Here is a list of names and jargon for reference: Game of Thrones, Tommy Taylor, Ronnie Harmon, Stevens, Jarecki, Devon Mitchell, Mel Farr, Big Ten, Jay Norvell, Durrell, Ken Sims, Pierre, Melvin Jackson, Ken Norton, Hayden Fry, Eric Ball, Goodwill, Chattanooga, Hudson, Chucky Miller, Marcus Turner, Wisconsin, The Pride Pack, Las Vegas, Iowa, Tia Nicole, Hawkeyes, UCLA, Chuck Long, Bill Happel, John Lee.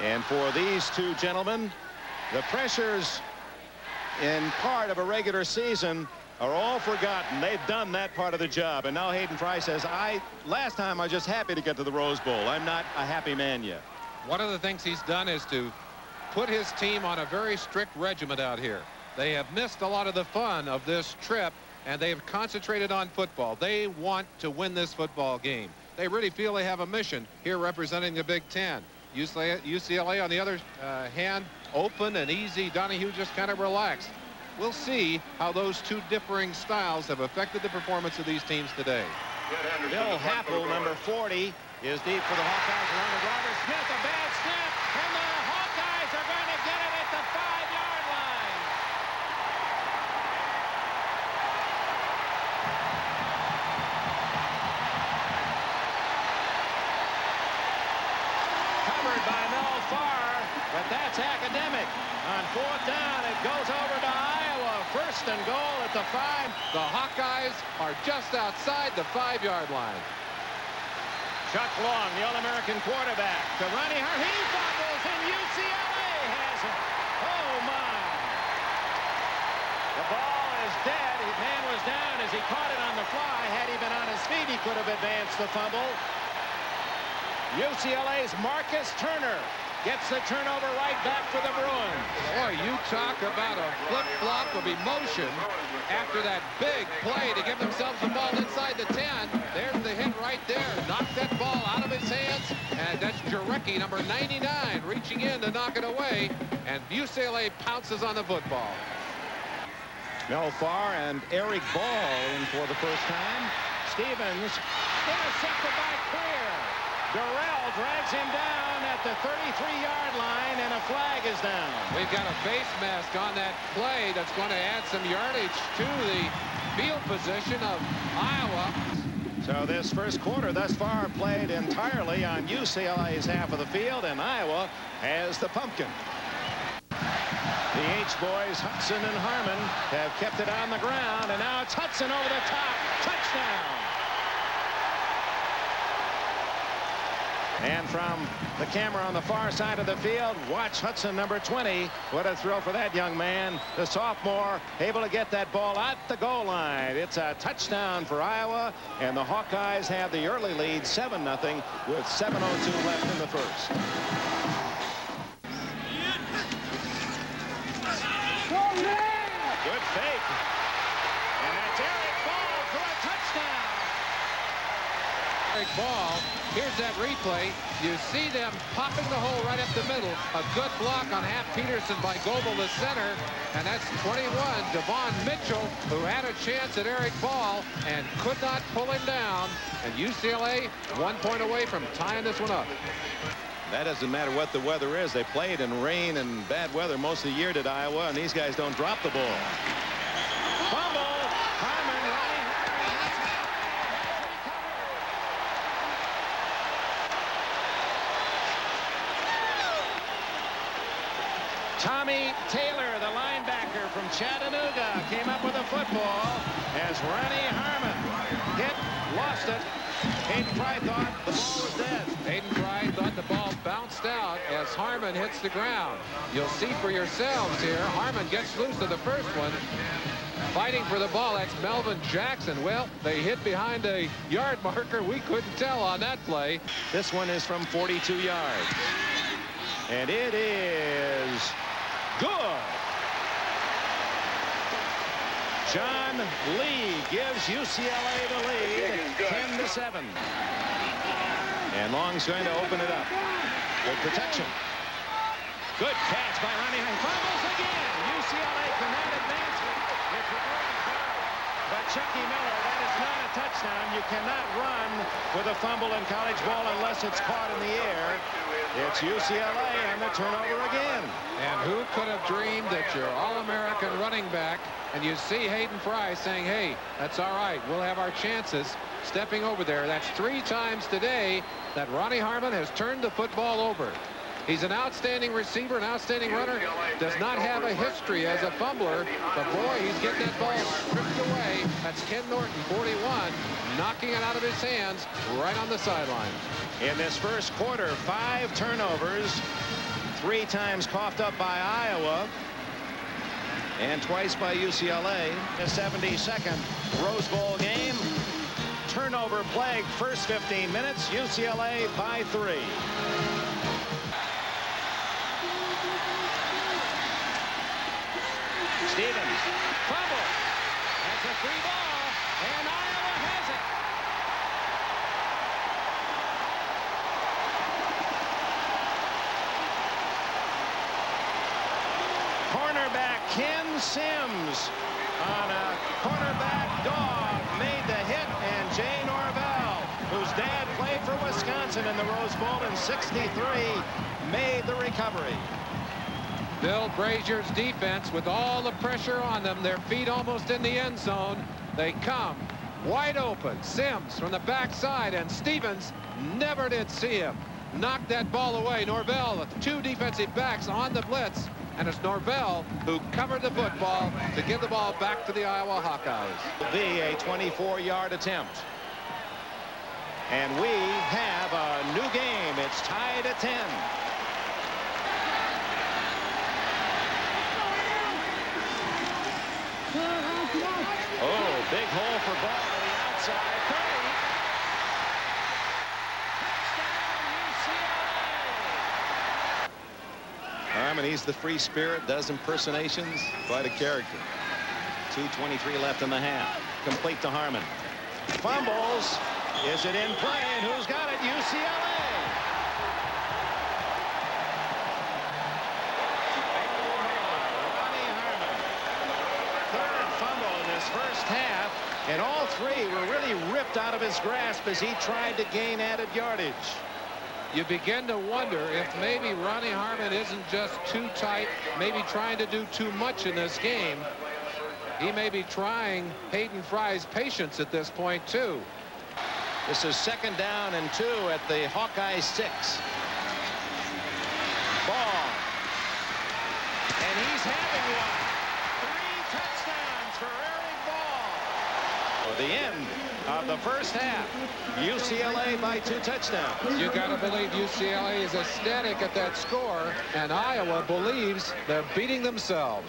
And for these two gentlemen, the pressures in part of a regular season are all forgotten. They've done that part of the job. And now Hayden Fry says, last time I was just happy to get to the Rose Bowl. I'm not a happy man yet. One of the things he's done is to put his team on a very strict regimen out here. They have missed a lot of the fun of this trip, and they've concentrated on football. They want to win this football game. They really feel they have a mission here representing the Big Ten. UCLA, on the other hand, open and easy. Donahue just kind of relaxed. We'll see how those two differing styles have affected the performance of these teams today. Bill Happel, number 40, is deep for the Hawkeyes. Robert Smith, a bad snap, and the Hawkeyes are going to get it at the 5-yard line. Covered by Mel Farr, but that's academic. On fourth down, it goes over to Iowa. First and goal at the 5. The Hawkeyes are just outside the 5-yard line. Chuck Long, the All-American quarterback, to Ronnie Harmon. He fumbles, and UCLA has it. Oh, my. The ball is dead. His man was down as he caught it on the fly. Had he been on his feet, he could have advanced the fumble. UCLA's Marcus Turner gets the turnover right back for the Bruins. Boy, you talk about a flip-flop of emotion after that big play to give themselves the ball inside the 10. There's the hit right there. Knocked that ball out of his hands. And that's Jarecki, number 99, reaching in to knock it away. And UCLA pounces on the football. Mel Farr and Eric Ball in for the first time. Stevens intercepted by Pierre. Durrell drags him down at the 33-yard line, and a flag is down. We've got a face mask on that play that's going to add some yardage to the field position of Iowa. So this first quarter thus far played entirely on UCLA's half of the field, and Iowa has the pumpkin. The H-boys, Hudson and Harmon, have kept it on the ground, and now it's Hudson over the top. Touchdown! And from the camera on the far side of the field, watch Hudson, number 20. What a thrill for that young man. The sophomore able to get that ball at the goal line. It's a touchdown for Iowa, and the Hawkeyes have the early lead, 7-0, with 7:02 left in the first. Good fake. And that's Eric Ball for a touchdown. Eric Ball. Here's that replay. You see them popping the hole right up the middle. A good block on Hap Peterson by Gobel, the center. And that's 21, Devon Mitchell, who had a chance at Eric Ball and could not pull him down. And UCLA 1 point away from tying this one up. That doesn't matter what the weather is. They played in rain and bad weather most of the year, did Iowa, and these guys don't drop the ball. Tommy Taylor, the linebacker from Chattanooga, came up with a football as Ronnie Harmon hit, lost it. Hayden Fry thought the ball was dead. Hayden Fry thought the ball bounced out as Harmon hits the ground. You'll see for yourselves here, Harmon gets loose of the first one. Fighting for the ball, that's Melvin Jackson. Well, they hit behind a yard marker. We couldn't tell on that play. This one is from 42 yards. And it is good. John Lee gives UCLA the lead, 10-7. And Long's going to open it up. Good protection. Good catch by Ronnie Harmon. Fumbles again. UCLA cannot advance it. But Chucky Miller, that is not a touchdown. You cannot run with a fumble in college ball unless it's caught in the air. It's UCLA and the turnover again. And who could have dreamed that your All-American running back, and you see Hayden Fry saying, hey, that's all right, we'll have our chances, stepping over there. That's 3 times today that Ronnie Harmon has turned the football over. He's an outstanding receiver, an outstanding runner. Does not have a history as a fumbler, but boy, he's getting that ball stripped away. That's Ken Norton, 41, knocking it out of his hands right on the sideline. In this first quarter, 5 turnovers, 3 times coughed up by Iowa, and twice by UCLA. The 72nd Rose Bowl game. Turnover plagued first 15 minutes. UCLA by 3. Stevens, fumble. That's a free ball, and Iowa has it. Cornerback Ken Sims on a cornerback dog made the hit, and Jay Norvell, whose dad played for Wisconsin in the Rose Bowl in '63, made the recovery. Bill Brazier's defense, with all the pressure on them, their feet almost in the end zone, they come wide open. Sims from the backside, and Stevens never did see him. Knocked that ball away. Norvell with 2 defensive backs on the blitz, and it's Norvell who covered the football to give the ball back to the Iowa Hawkeyes. It'll be a 24-yard attempt. And we have a new game. It's tied at 10. Oh, big hole for Ball on the outside. Touchdown, UCLA! Harmon, he's the free spirit, does impersonations, quite a character. 2:23 left in the half. Complete to Harmon. Fumbles. Is it in play? And who's got it? UCLA. First half, and all 3 were really ripped out of his grasp as he tried to gain added yardage. You begin to wonder if maybe Ronnie Harmon isn't just too tight, maybe trying to do too much in this game. He may be trying Hayden Fry's patience at this point, too. This is 2nd down and 2 at the Hawkeye 6. Ball. And he's having one. 3 touchdowns for Eric. The end of the first half. UCLA by 2 touchdowns. You gotta believe UCLA is ecstatic at that score, and Iowa believes they're beating themselves.